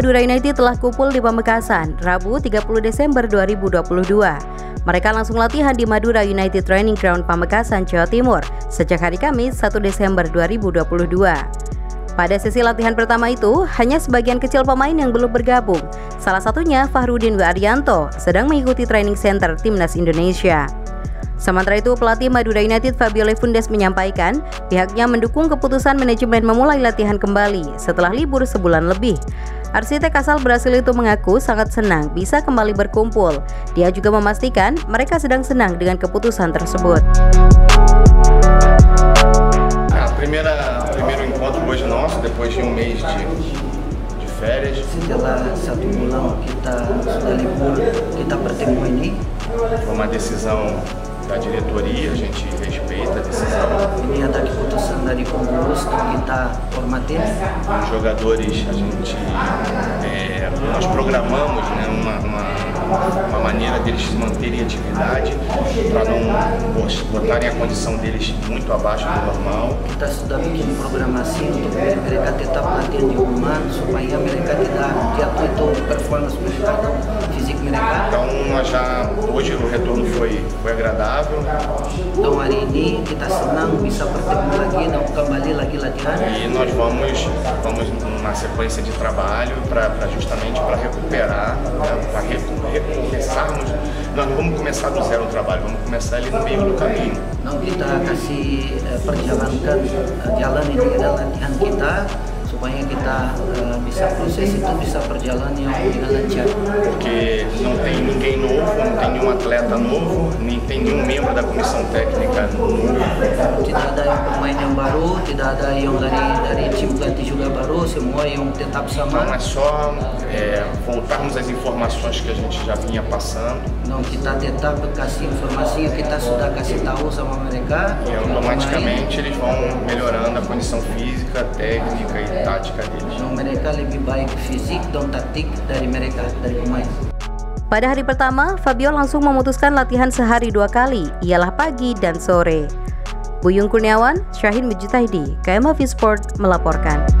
Madura United telah kumpul di Pamekasan, Rabu 30 Desember 2022. Mereka langsung latihan di Madura United Training Ground Pamekasan, Jawa Timur, sejak hari Kamis 1 Desember 2022. Pada sesi latihan pertama itu, hanya sebagian kecil pemain yang belum bergabung. Salah satunya Fahruddin Waryanto, sedang mengikuti training center Timnas Indonesia. Sementara itu, pelatih Madura United Fabio Lefundes menyampaikan pihaknya mendukung keputusan manajemen memulai latihan kembali setelah libur sebulan lebih. Arsitek asal Brasil itu mengaku sangat senang bisa kembali berkumpul. Dia juga memastikan mereka sedang senang dengan keputusan tersebut. Primeiro encontro hoje nosso depois de mês de férias. Setelah satu bulan kita sudah libur, kita bertemu ini. Uma decisão da diretoria, a gente respeita a decisão. Ini ada keputusan dari pengurus yang kita hormati. Os jogadores, a gente nós programamos, né, uma maneira deles se manterem em atividade para não botarem a condição deles muito abaixo do normal. Kita sudah bikin programasi untuk mereka tetap latihan di rumah supaya mereka tidak jatuh itu performance mereka atau fisik mereka. Então já hoje o retorno foi agradável. Então hari ini kita senang bisa bertemu lagi dan kembali lagi latihan. E nós vamos numa sequência de trabalho para justamente para recuperar, para recomeçarmos. Nós não vamos começar do zero o trabalho, vamos começar ali no meio do caminho. Não, kita kasih perjalankan jalan ini adalah latihan kita supaya kita bisa proses itu bisa berjalan yang lancar. Porque não tem ninguém novo, não tem nenhum atleta novo, nem tem nenhum membro da comissão técnica novo. Tidak ada yang pemain yang baru, tidak ada yang dari tim ganti juga baru, semua yang tetap sama. Então é só voltarmos às informações que a gente já vinha passando. Não, kita tetap kasih informasi yang kita sudah kasih tahu sama mereka. E automaticamente eles vão melhorando a condição física, técnica e tática deles. Mereka lebih baik fisik dan taktik dari mereka dari pemain. Pada hari pertama, Fabio langsung memutuskan latihan sehari dua kali, ialah pagi dan sore. Buyung Kurniawan, Syahid Mujtahidy, KMavis Sport melaporkan.